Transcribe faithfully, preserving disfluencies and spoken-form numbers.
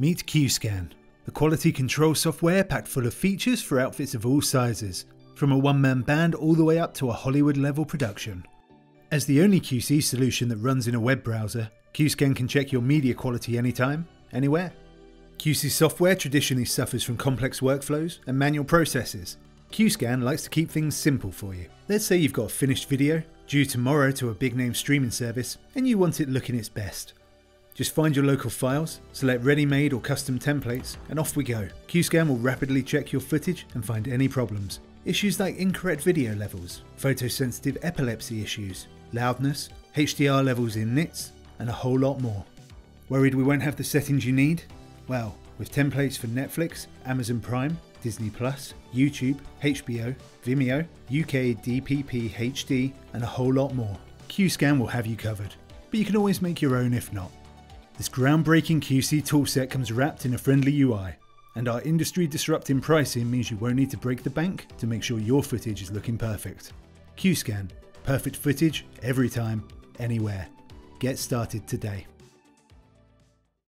Meet QScan, the quality control software packed full of features for outfits of all sizes, from a one-man band all the way up to a Hollywood-level production. As the only Q C solution that runs in a web browser, QScan can check your media quality anytime, anywhere. Q C software traditionally suffers from complex workflows and manual processes. QScan likes to keep things simple for you. Let's say you've got a finished video, due tomorrow to a big-name streaming service, and you want it looking its best. Just find your local files, select ready-made or custom templates, and off we go. QScan will rapidly check your footage and find any problems. Issues like incorrect video levels, photosensitive epilepsy issues, loudness, H D R levels in nits, and a whole lot more. Worried we won't have the settings you need? Well, with templates for Netflix, Amazon Prime, Disney plus, YouTube, H B O, Vimeo, U K D P P H D, and a whole lot more, QScan will have you covered. But you can always make your own if not. This groundbreaking Q C toolset comes wrapped in a friendly U I, and our industry-disrupting pricing means you won't need to break the bank to make sure your footage is looking perfect. QScan, perfect footage, every time, anywhere. Get started today.